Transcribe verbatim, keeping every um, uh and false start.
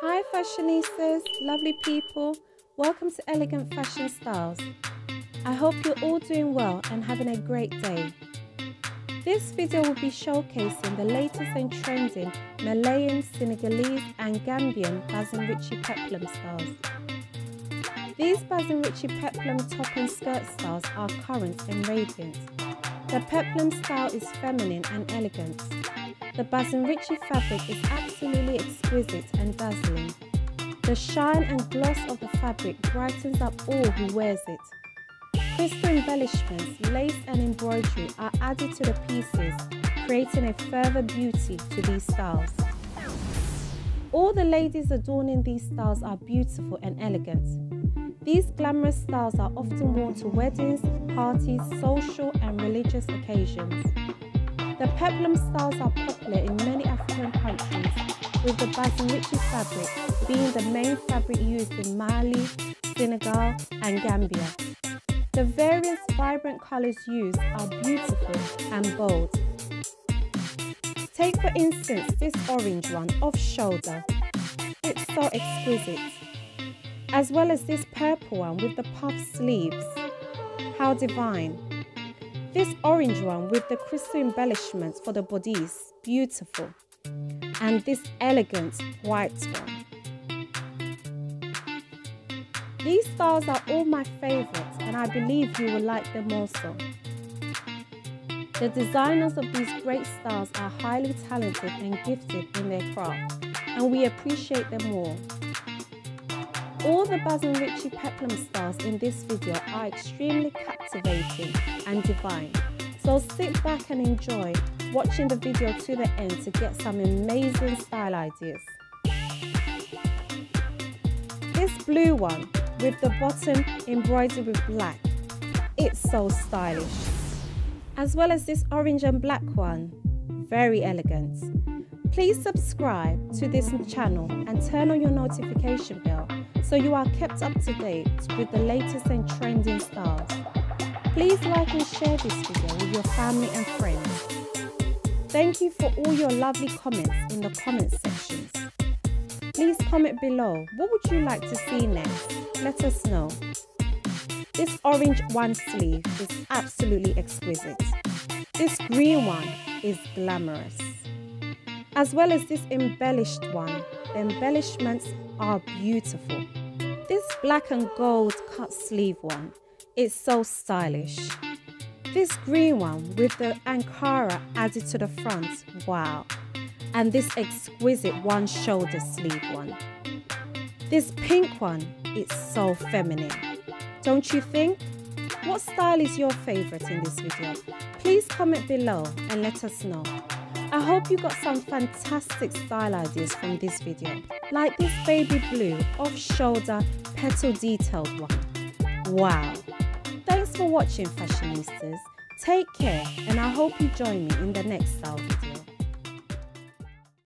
Hi fashionistas, lovely people, welcome to Elegant Fashion Styles. I hope you're all doing well and having a great day. This video will be showcasing the latest and trending Malian, Senegalese and Gambian Bazin Riche peplum styles. These Bazin Riche peplum top and skirt styles are current and radiant. The peplum style is feminine and elegant. The Bazin Riche fabric is absolutely exquisite and dazzling. The shine and gloss of the fabric brightens up all who wears it. Crisp embellishments, lace and embroidery are added to the pieces, creating a further beauty to these styles. All the ladies adorning these styles are beautiful and elegant. These glamorous styles are often worn to weddings, parties, social and religious occasions. The peplum styles are popular in many African countries, with the Bazin Riche fabric being the main fabric used in Mali, Senegal and Gambia. The various vibrant colours used are beautiful and bold. Take for instance this orange one off shoulder. It's so exquisite. As well as this purple one with the puffed sleeves. How divine! This orange one with the crystal embellishments for the bodice, beautiful. And this elegant white one. These styles are all my favourites and I believe you will like them also. The designers of these great styles are highly talented and gifted in their craft, and we appreciate them all. All the Bazin Riche peplum styles in this video are extremely captivating and divine, so sit back and enjoy watching the video to the end to get some amazing style ideas. This blue one with the bottom embroidered with black, it's so stylish. As well as this orange and black one, very elegant. Please subscribe to this channel and turn on your notification bell, so you are kept up to date with the latest and trending styles. Please like and share this video with your family and friends. Thank you for all your lovely comments in the comment sections. Please comment below, what would you like to see next? Let us know. This orange one sleeve is absolutely exquisite. This green one is glamorous. As well as this embellished one. The embellishments are beautiful. This black and gold cut sleeve one, it's so stylish. This green one with the Ankara added to the front, wow. And this exquisite one shoulder sleeve one. This pink one, it's so feminine. Don't you think? What style is your favorite in this video? Please comment below and let us know. I hope you got some fantastic style ideas from this video, like this baby blue off-shoulder petal detailed one. Wow! Thanks for watching fashionistas, take care and I hope you join me in the next style video.